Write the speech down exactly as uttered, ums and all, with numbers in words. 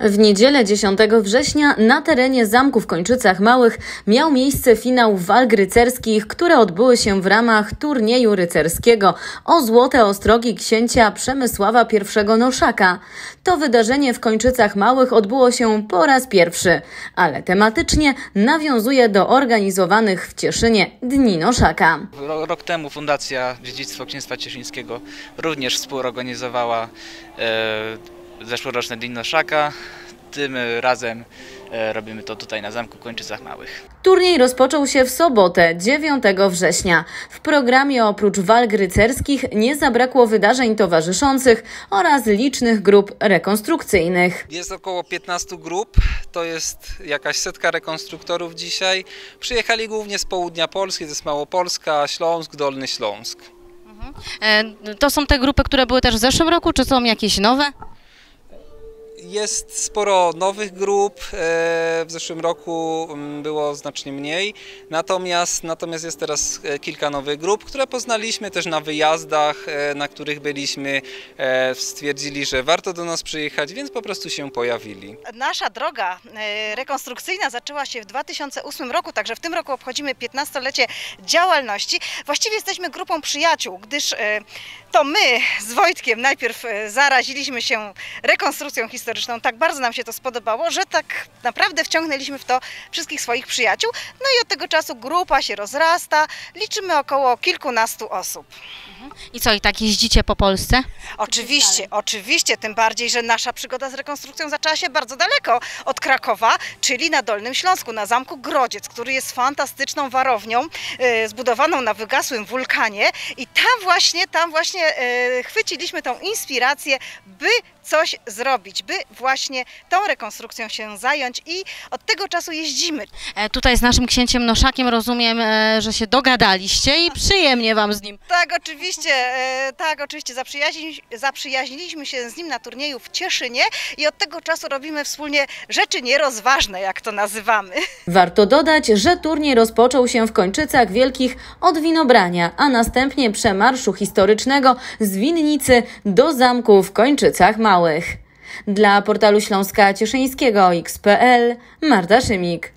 W niedzielę dziesiątego września na terenie Zamku w Kończycach Małych miał miejsce finał walk rycerskich, które odbyły się w ramach turnieju rycerskiego o złote ostrogi księcia Przemysława I Noszaka. To wydarzenie w Kończycach Małych odbyło się po raz pierwszy, ale tematycznie nawiązuje do organizowanych w Cieszynie Dni Noszaka. Rok temu Fundacja Dziedzictwa Księstwa Cieszyńskiego również współorganizowała e, zeszłoroczne Dni Noszaka. Tym razem robimy to tutaj na Zamku w Kończycach Małych. Turniej rozpoczął się w sobotę, dziewiątego września. W programie oprócz walk rycerskich nie zabrakło wydarzeń towarzyszących oraz licznych grup rekonstrukcyjnych. Jest około piętnastu grup, to jest jakaś setka rekonstruktorów dzisiaj. Przyjechali głównie z południa Polski, to jest Małopolska, Śląsk, Dolny Śląsk. To są te grupy, które były też w zeszłym roku, czy są jakieś nowe? Jest sporo nowych grup, w zeszłym roku było znacznie mniej, natomiast, natomiast jest teraz kilka nowych grup, które poznaliśmy też na wyjazdach, na których byliśmy, stwierdzili, że warto do nas przyjechać, więc po prostu się pojawili. Nasza droga rekonstrukcyjna zaczęła się w dwa tysiące ósmym roku, także w tym roku obchodzimy piętnastolecie działalności. Właściwie jesteśmy grupą przyjaciół, gdyż to my z Wojtkiem najpierw zaraziliśmy się rekonstrukcją historyczną. Tak bardzo nam się to spodobało, że tak naprawdę wciągnęliśmy w to wszystkich swoich przyjaciół. No i od tego czasu grupa się rozrasta, liczymy około kilkunastu osób. I co, i tak jeździcie po Polsce? Oczywiście, oczywiście, tym bardziej, że nasza przygoda z rekonstrukcją zaczęła się bardzo daleko od Krakowa, czyli na Dolnym Śląsku, na Zamku Grodziec, który jest fantastyczną warownią e, zbudowaną na wygasłym wulkanie i tam właśnie, tam właśnie e, chwyciliśmy tą inspirację, by coś zrobić, by właśnie tą rekonstrukcją się zająć i od tego czasu jeździmy. E, tutaj z naszym księciem Noszakiem rozumiem, e, że się dogadaliście i przyjemnie wam z nim. Tak, oczywiście. Tak, oczywiście zaprzyjaźni, zaprzyjaźniliśmy się z nim na turnieju w Cieszynie i od tego czasu robimy wspólnie rzeczy nierozważne, jak to nazywamy. Warto dodać, że turniej rozpoczął się w Kończycach Wielkich od Winobrania, a następnie przemarszu historycznego z Winnicy do Zamku w Kończycach Małych. Dla portalu Śląska Cieszyńskiego iks kropka pe el Marta Szymik.